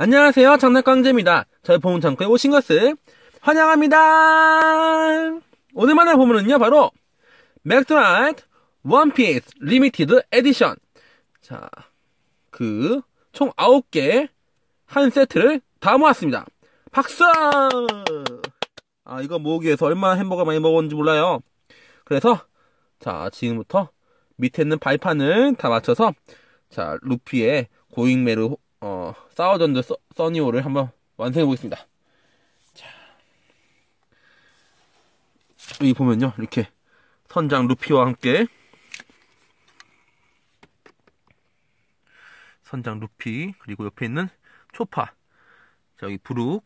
안녕하세요, 장난깡재입니다. 저희 보문창고에 오신 것을 환영합니다. 오늘 만날 보물은요, 바로 맥드라이트 원피스 리미티드 에디션, 자, 총 9개 한 세트를 다 모았습니다. 박수! 아, 이거 모으기 위해서 얼마나 햄버거 많이 먹었는지 몰라요. 그래서 자, 지금부터 밑에 있는 발판을 다 맞춰서, 자, 루피의 고잉메루 사우전드 써니오를 한번 완성해 보겠습니다. 자, 여기 보면요, 이렇게 선장 루피와 함께, 선장 루피, 그리고 옆에 있는 초파, 자, 여기 브룩,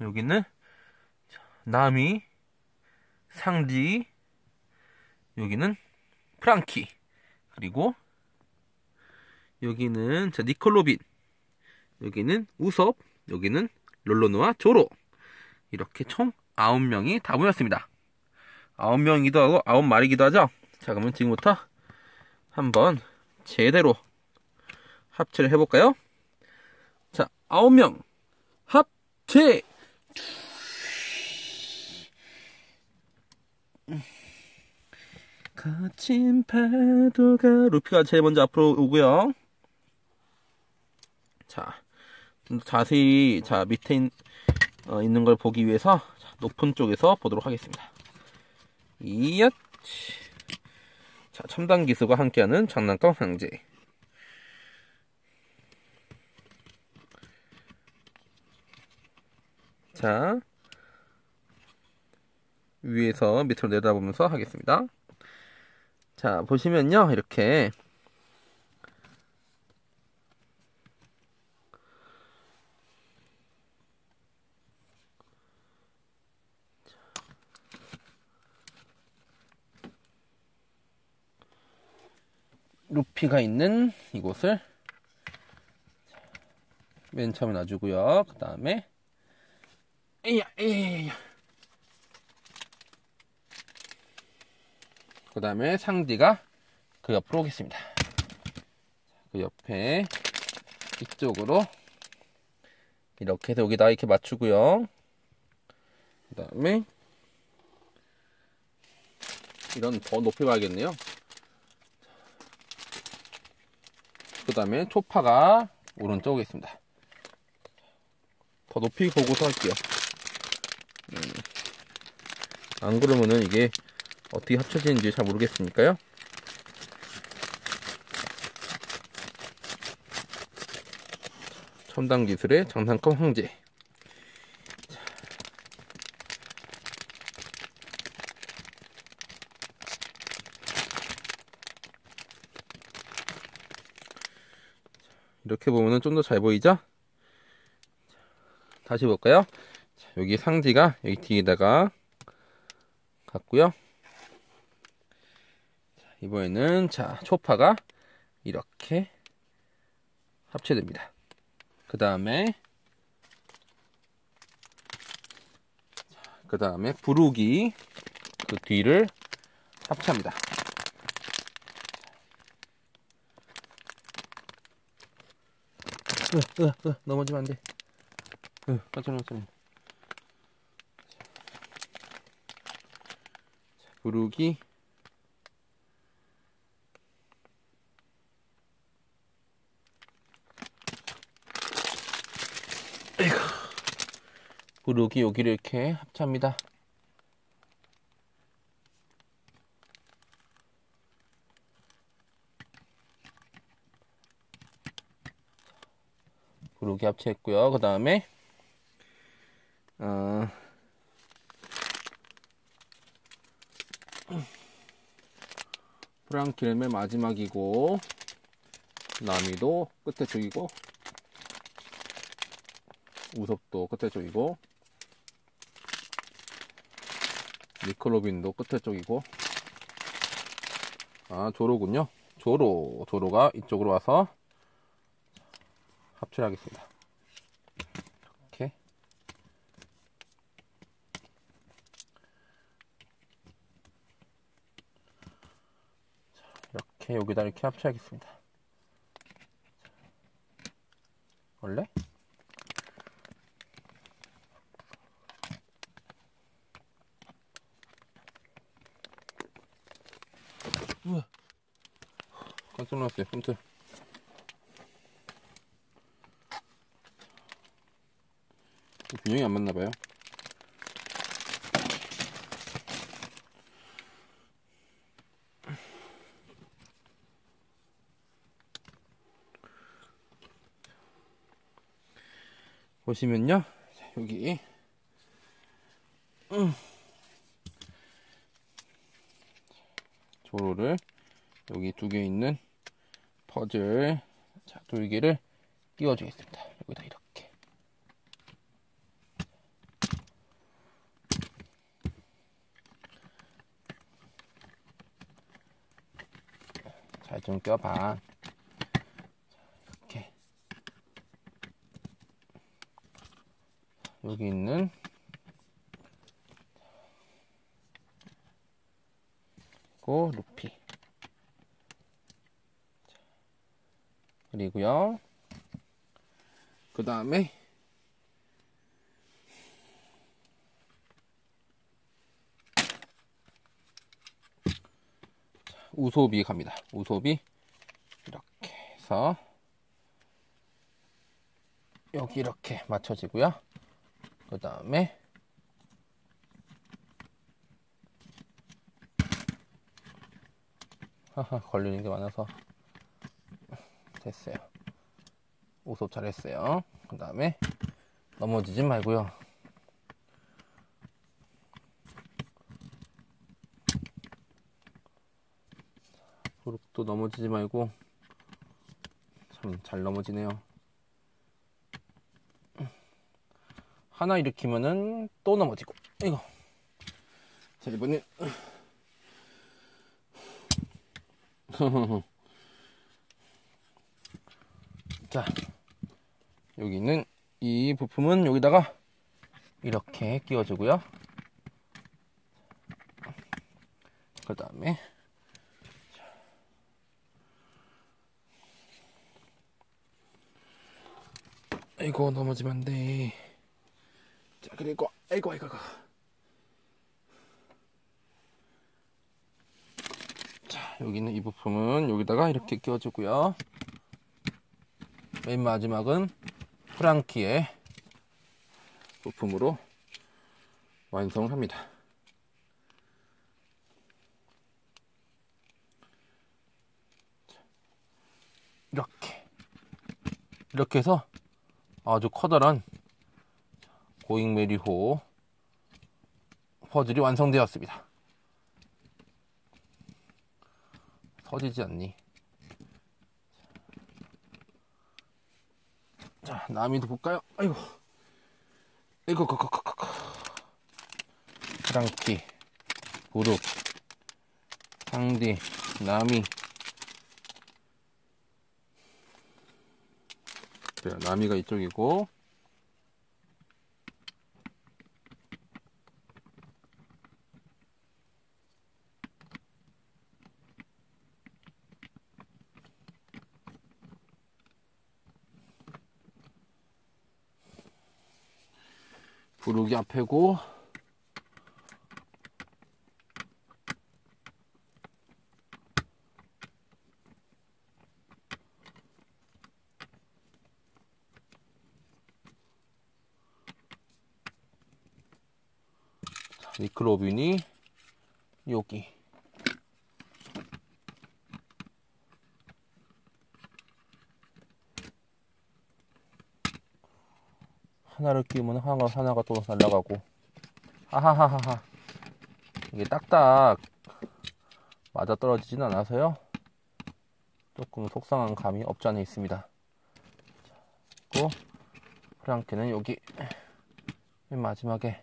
여기는 나미, 상디, 여기는 프랑키, 그리고 여기는 자, 니콜로빈, 여기는 우솝, 여기는 롤로노아 조로, 이렇게 총 9명이 다 모였습니다. 9명이기도 하고 9마리이기도 하죠. 자, 그러면 지금부터 한번 제대로 합체를 해볼까요? 자, 9명 합체! 거친 파도가, 루피가 제일 먼저 앞으로 오고요. 자, 좀 더 자세히, 자, 밑에 있는 걸 보기 위해서, 자, 높은 쪽에서 보도록 하겠습니다. 이얏! 자, 첨단 기술과 함께하는 장난감 상제. 자, 위에서 밑으로 내려다보면서 하겠습니다. 자, 보시면요, 이렇게 루피가 있는 이곳을 맨 처음에 놔주고요. 그 다음에 그 다음에 상디가 그 옆으로 오겠습니다. 그 옆에 이쪽으로 이렇게 해서 여기다 이렇게 맞추고요. 그 다음에 이런 더 높이 봐야겠네요. 그 다음에 초파가 오른쪽 오겠습니다. 더 높이 보고서 할게요. 안 그러면은 이게 어떻게 합쳐지는지 잘 모르겠으니까요. 첨단 기술의 장난감 황제. 이렇게 보면은 좀 더 잘 보이죠? 다시 볼까요? 여기 상지가 여기 뒤에다가 갔고요. 이번에는 자, 초파가 이렇게 합체됩니다. 그 다음에 브룩이 그 뒤를 합체합니다. 넘어지면 안 돼. 깜짝이야. 브룩이 브룩이 여기를 이렇게 합체합니다. 브룩이 합체했고요. 그 다음에 프랑키는 맨 마지막이고, 나미도 끝에 쪽이고, 우솝도 끝에 쪽이고, 니콜로빈도 끝에 쪽이고, 아, 조로군요. 조로가 이쪽으로 와서 합체를 하겠습니다. 이렇게 이렇게 여기다 이렇게 합체하겠습니다. 원래 깜짝 놀랐어요. 깜짝. 균형이 안 맞나봐요. 보시면요, 여기 조로를 여기 두 개 있는 퍼즐 자 돌기를 끼워주겠습니다. 여기다 이렇게 잘 좀 껴봐. 여기 있는 그리고 루피 그리고요 그 다음에 우솝이 갑니다. 우솝이 이렇게 해서 여기 이렇게 맞춰지고요. 그 다음에 하하 걸리는 게 많아서 됐어요. 우솝 잘했어요. 그 다음에 넘어지지 말고요. 브룩도 넘어지지 말고. 참 잘 넘어지네요. 하나 일으키면은 또 넘어지고. 이거. 자, 이번엔. 자, 여기는 이 부품은 여기다가 이렇게 끼워주고요. 그 다음에. 아이고, 넘어지면 안 돼. 자, 그리고, 아이고. 자, 여기는 이 부품은 여기다가 이렇게 끼워주고요. 맨 마지막은 프랑키의 부품으로 완성을 합니다. 이렇게. 이렇게 해서 아주 커다란 고잉메리호 퍼즐이 완성되었습니다. 터지지 않니? 자, 나미도 볼까요? 아이고, 이거, 프랑키, 브룩, 상디, 나미. 그래요, 나미가 이쪽이고. 브룩이 앞에고 니콜로빈이 여기 하나를 끼우면 하나가 또 날아가고. 아하하하하. 이게 딱딱 맞아 떨어지진 않아서요. 조금 속상한 감이 없지 않아 있습니다. 그리고 프랑키는 여기 맨 마지막에.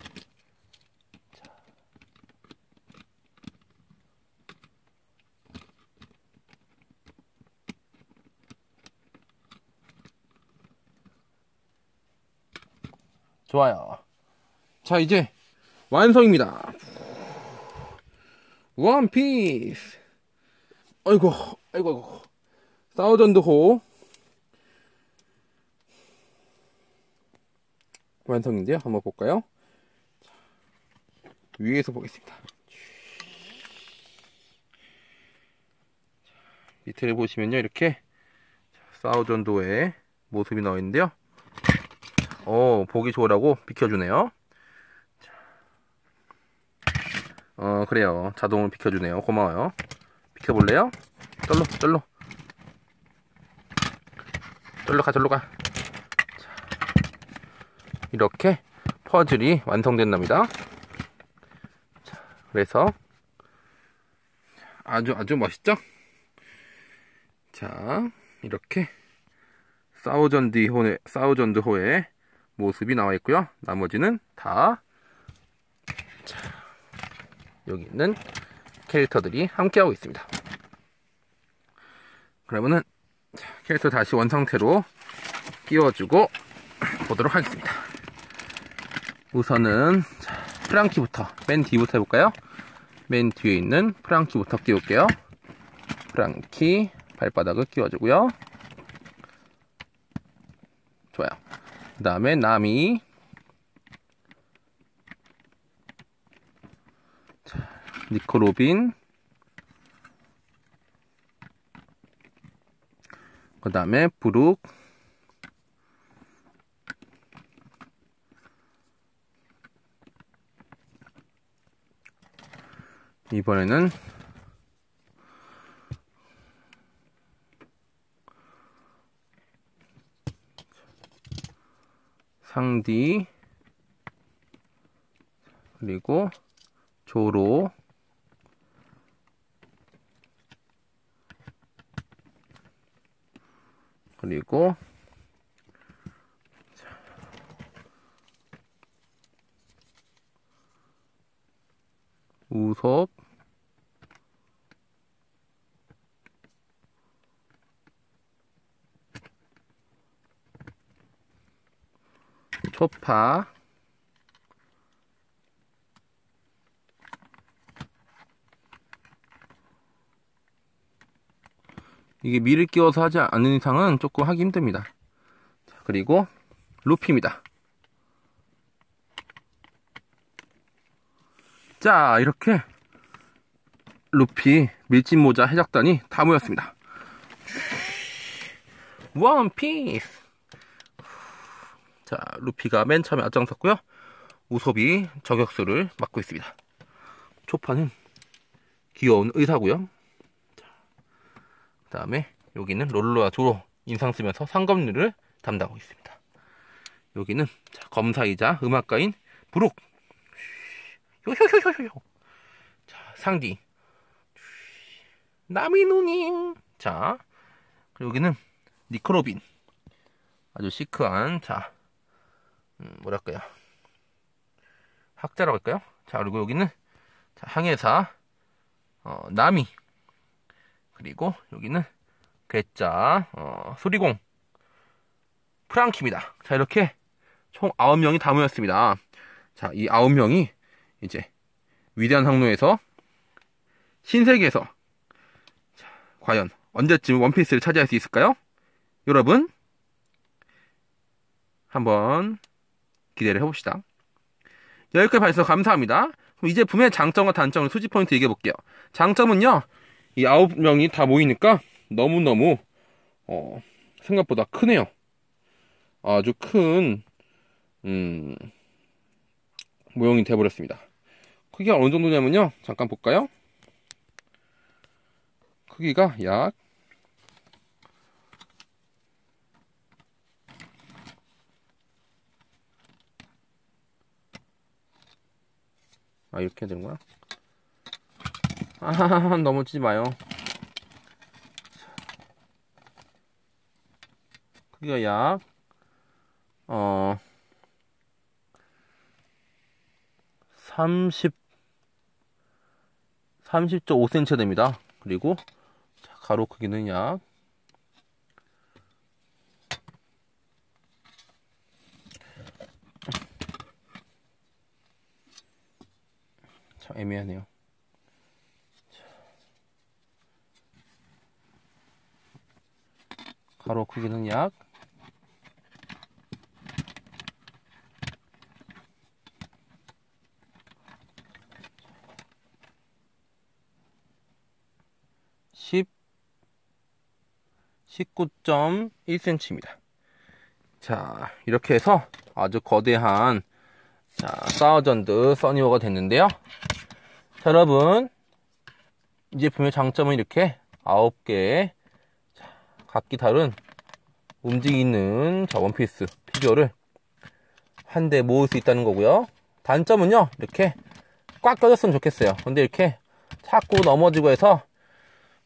좋아요. 자, 이제 완성입니다. 원피스. 아이고. 사우전드호 완성인데요. 한번 볼까요? 위에서 보겠습니다. 밑에를 보시면요, 이렇게 사우전도의 모습이 나와 있는데요. 보기 좋으라고 비켜주네요. 그래요, 자동으로 비켜주네요. 고마워요. 비켜볼래요? 절로, 절로, 절로 가, 절로 가. 자, 이렇게 퍼즐이 완성된답니다. 자, 그래서 아주 멋있죠? 자, 이렇게 사우전드호의 모습이 나와 있고요. 나머지는 다 여기 있는 캐릭터들이 함께하고 있습니다. 그러면은 캐릭터 다시 원상태로 끼워주고 보도록 하겠습니다. 우선은 프랑키부터, 맨 뒤부터 해볼까요? 맨 뒤에 있는 프랑키부터 끼울게요. 프랑키 발바닥을 끼워주고요. 좋아요. 그 다음에 나미. 니콜로빈. 그 다음에 브룩. 이번에는 상디, 그리고 조로, 그리고 우솝, 초파, 이게 미를 끼워서 하지 않는 이상은 조금 하기 힘듭니다. 자, 그리고 루피입니다. 자, 이렇게 루피 밀짚모자 해적단이 다 모였습니다. 원피스! 자, 루피가 맨 처음에 앞장섰고요. 우솝이 저격수를 맡고 있습니다. 초파는 귀여운 의사고요. 그 다음에 여기는 롤로노아 조로 인상 쓰면서 상검률을 담당하고 있습니다. 여기는 검사이자 음악가인 브룩. 자, 상디. 나미누님. 자, 그리고 여기는 니콜로빈. 아주 시크한, 자, 뭐랄까요, 학자라고 할까요? 자, 그리고 여기는 항해사 나미. 그리고 여기는 괴짜 수리공 프랑키입니다. 자, 이렇게 총 9명이 다 모였습니다. 자, 이 9명이 이제 위대한 항로에서, 신세계에서, 자, 과연 언제쯤 원피스를 차지할 수 있을까요? 여러분, 한번 기대를 해봅시다. 여기까지 봐주셔서 감사합니다. 그럼 이 제품의 장점과 단점을 수지 포인트 얘기해볼게요. 장점은요, 이 9명이 다 모이니까 너무너무 생각보다 크네요. 아주 큰 모형이 되어버렸습니다. 크기가 어느 정도냐면요, 잠깐 볼까요? 크기가 약 6개 되는 거야? 아하하, 넘어지지 마요. 크기가 약 30.5cm 됩니다. 그리고 가로 크기는 약 10 19.1cm입니다. 자, 이렇게 해서 아주 거대한 사우전드 써니워가 됐는데요. 자, 여러분, 이 제품의 장점은 이렇게 9개의 각기 다른 움직이는 저 원피스 피규어를 한 대 모을 수 있다는 거고요. 단점은요, 이렇게 꽉 껴졌으면 좋겠어요. 근데 이렇게 자꾸 넘어지고 해서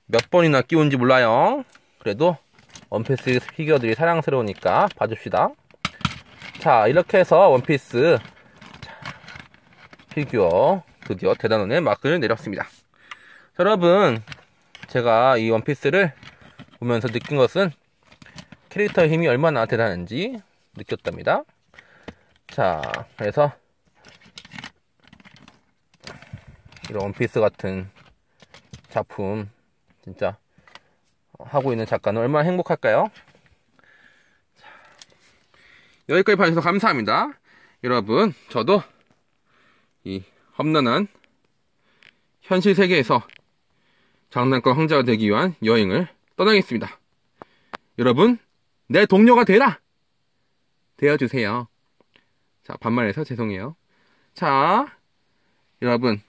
몇 번이나 끼운지 몰라요. 그래도 원피스 피규어들이 사랑스러우니까 봐줍시다. 자, 이렇게 해서 원피스 피규어 드디어 대단원의 마크를 내렸습니다. 여러분, 제가 이 원피스를 보면서 느낀 것은 캐릭터의 힘이 얼마나 대단한지 느꼈답니다. 자, 그래서 이런 원피스 같은 작품 진짜 하고 있는 작가는 얼마나 행복할까요? 자, 여기까지 봐주셔서 감사합니다. 여러분, 저도 이 험난한 현실 세계에서 장난감 황제가 되기 위한 여행을 떠나겠습니다. 여러분, 내 동료가 되라! 되어주세요. 자, 반말해서 죄송해요. 자, 여러분,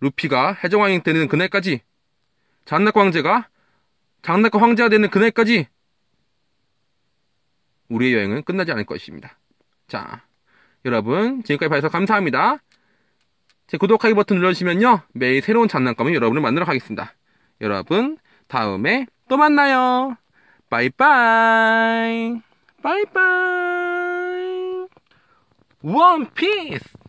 루피가 해적왕이 되는 그날까지, 장난감 황제가 장난감 황제가 되는 그날까지 우리의 여행은 끝나지 않을 것입니다. 자, 여러분, 지금까지 봐주셔서 감사합니다. 제 구독하기 버튼 눌러주시면요, 매일 새로운 장난감을 여러분을 만나러 가겠습니다. 여러분, 다음에 또 만나요. 바이바이. 바이바이. 원피스.